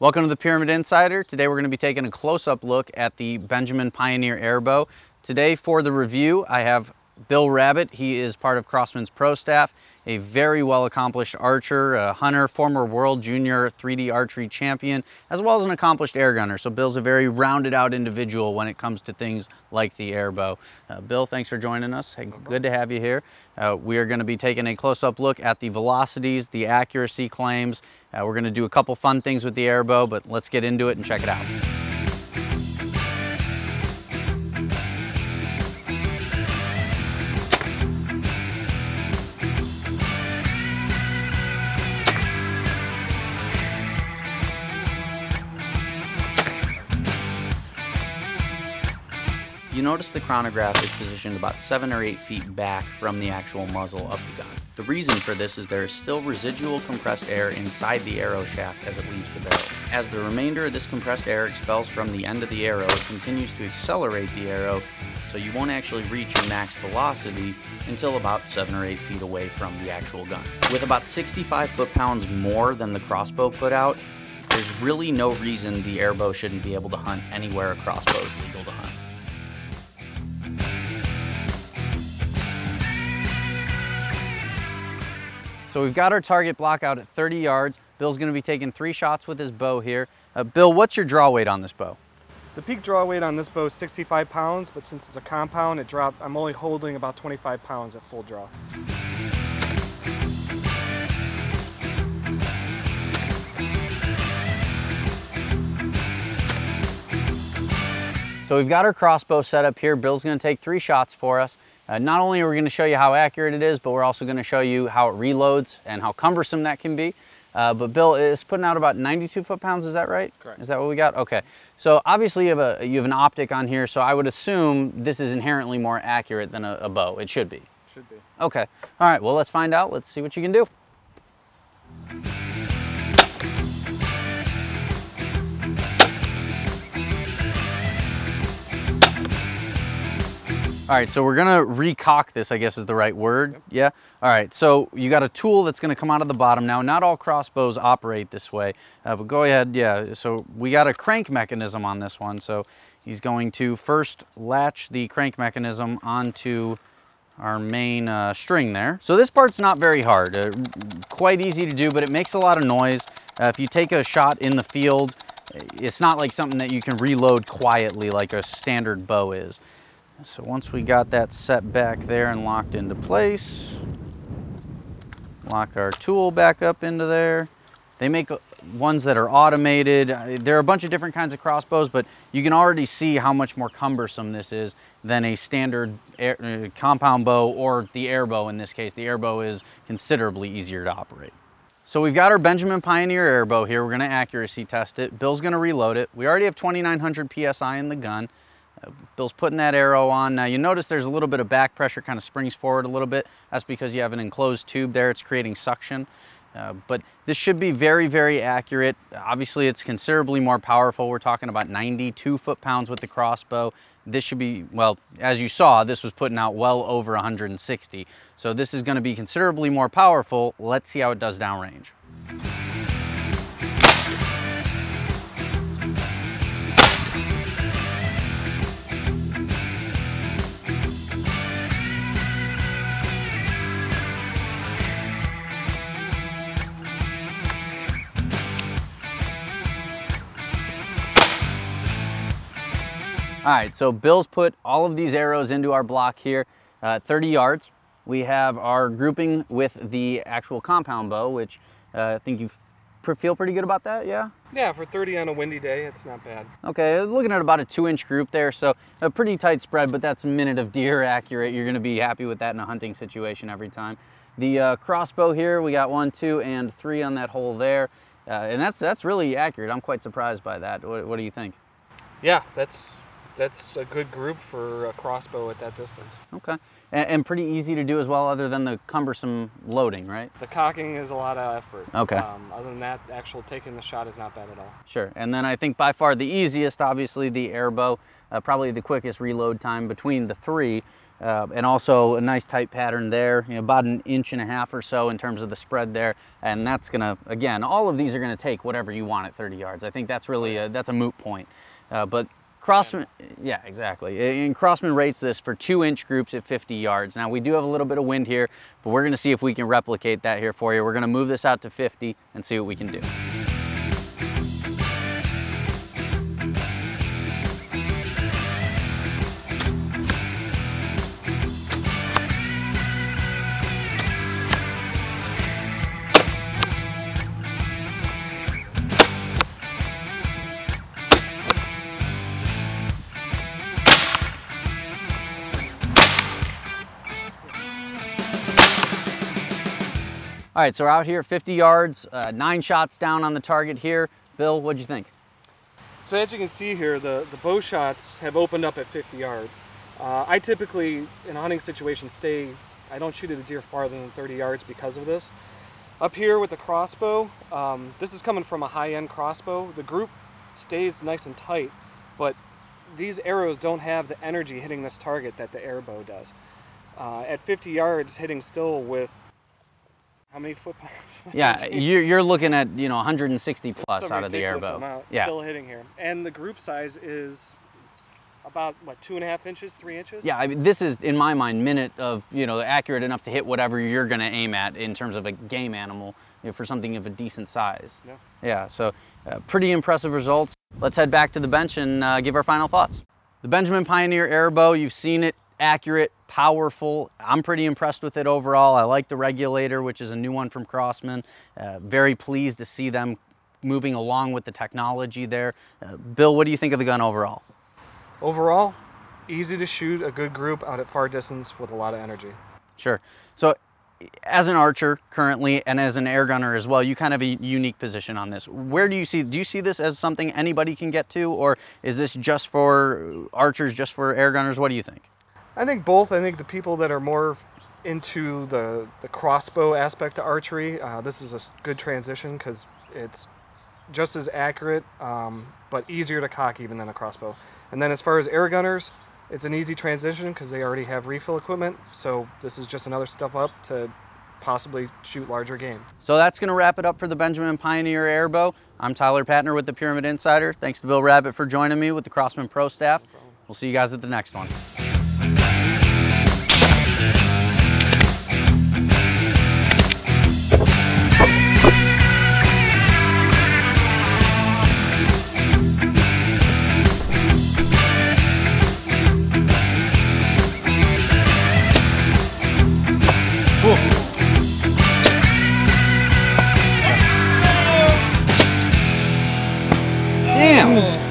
Welcome to the Pyramyd Insider. Today we're going to be taking a close-up look at the Benjamin Pioneer Airbow. Today for the review I have Bill Rabbit. He is part of Crosman's pro staff, a very well accomplished archer, a hunter, former world junior 3D archery champion, as well as an accomplished air gunner. So Bill's a very rounded out individual when it comes to things like the airbow. Bill, thanks for joining us. Hey, good to have you here. We are going to be taking a close-up look at the velocities, the accuracy claims. We're going to do a couple fun things with the airbow, but let's get into it and check it out. You notice the chronograph is positioned about 7 or 8 feet back from the actual muzzle of the gun. The reason for this is there is still residual compressed air inside the arrow shaft as it leaves the barrel. As the remainder of this compressed air expels from the end of the arrow, it continues to accelerate the arrow, so you won't actually reach your max velocity until about 7 or 8 feet away from the actual gun. With about 65 foot-pounds more than the crossbow put out, there's really no reason the airbow shouldn't be able to hunt anywhere a crossbow is legal to hunt. So we've got our target block out at 30 yards. Bill's going to be taking 3 shots with his bow here. Bill, what's your draw weight on this bow? The peak draw weight on this bow is 65 pounds, but since it's a compound, it dropped. I'm only holding about 25 pounds at full draw. So we've got our crossbow set up here. Bill's going to take 3 shots for us. Not only are we going to show you how accurate it is, but we're also going to show you how it reloads and how cumbersome that can be. But Bill is putting out about 92 foot-pounds, is that right? Correct. Is that what we got? Okay. So obviously you have an optic on here, so I would assume this is inherently more accurate than a bow. It should be. Should be. Okay. All right. Well, let's find out. Let's see what you can do. All right, so we're gonna recock this, I guess is the right word, yeah? All right, so you got a tool that's gonna come out of the bottom now. Not all crossbows operate this way, but go ahead, yeah. So we got a crank mechanism on this one, so he's going to first latch the crank mechanism onto our main string there. So this part's not very hard, quite easy to do, but it makes a lot of noise. If you take a shot in the field, it's not like something that you can reload quietly like a standard bow is. So once we got that set back there and locked into place, lock our tool back up into there. They make ones that are automated. There are a bunch of different kinds of crossbows, but you can already see how much more cumbersome this is than a standard compound bow or the airbow in this case. The airbow is considerably easier to operate. So we've got our Benjamin Pioneer Airbow here. We're going to accuracy test it. Bill's going to reload it. We already have 2,900 PSI in the gun. Bill's putting that arrow on. Now you notice there's a little bit of back pressure, kind of springs forward a little bit. That's because you have an enclosed tube there. It's creating suction. But this should be very, very accurate. Obviously it's considerably more powerful. We're talking about 92 foot-pounds with the crossbow. This should be, well, as you saw, this was putting out well over 160. So this is going to be considerably more powerful. Let's see how it does downrange. All right, so Bill's put all of these arrows into our block here at 30 yards. We have our grouping with the actual compound bow, which I think you feel pretty good about that, yeah? Yeah, for 30 on a windy day, it's not bad. Okay, looking at about a 2-inch group there, so a pretty tight spread, but that's a minute of deer accurate. You're gonna be happy with that in a hunting situation every time. The crossbow here, we got 1, 2, and 3 on that hole there, and that's really accurate. I'm quite surprised by that. What do you think? Yeah, that's a good group for a crossbow at that distance. Okay, and pretty easy to do as well, other than the cumbersome loading, right? The cocking is a lot of effort. Okay. Other than that, actual taking the shot is not bad at all. Sure, and then I think by far the easiest, obviously, the airbow, probably the quickest reload time between the 3. and also a nice tight pattern there, about 1.5 inches or so in terms of the spread there. And that's gonna, again, all of these are gonna take whatever you want at 30 yards. I think that's really, that's a moot point. But Crosman, yeah, exactly. And Crosman rates this for 2-inch groups at 50 yards. Now we do have a little bit of wind here, but we're gonna see if we can replicate that here for you. We're gonna move this out to 50 and see what we can do. All right, so we're out here 50 yards, 9 shots down on the target here. Bill, what'd you think? So as you can see here, the bow shots have opened up at 50 yards. I typically, in a hunting situation, I don't shoot at a deer farther than 30 yards because of this. Up here with the crossbow, this is coming from a high-end crossbow. The group stays nice and tight, but these arrows don't have the energy hitting this target that the airbow does. At 50 yards, hitting still with how many foot-pounds? Yeah, you're looking at 160 plus out of the airbow. Amount. Yeah, still hitting here, and the group size is about what, 2.5 inches, 3 inches. Yeah, I mean, this is in my mind minute of accurate enough to hit whatever you're going to aim at in terms of a game animal for something of a decent size. Yeah. Yeah, so pretty impressive results. Let's head back to the bench and give our final thoughts. The Benjamin Pioneer Airbow, you've seen it. Accurate, powerful. I'm pretty impressed with it overall. I like the regulator, which is a new one from Crosman. Very pleased to see them moving along with the technology there. Bill, what do you think of the gun overall? Overall, easy to shoot a good group out at far distance with a lot of energy. Sure. So as an archer currently and as an air gunner as well, you kind of have a unique position on this. Where do you see this as something anybody can get to, or is this just for archers, just for air gunners? What do you think? I think both. I think the people that are more into the crossbow aspect of archery, this is a good transition because it's just as accurate, but easier to cock even than a crossbow. And then as far as air gunners, it's an easy transition because they already have refill equipment, so this is just another step up to possibly shoot larger game. So that's going to wrap it up for the Benjamin Pioneer Airbow. I'm Tyler Patner with the Pyramyd Insider. Thanks to Bill Rabbit for joining me with the Crosman Pro staff. No problem. We'll see you guys at the next one. Damn!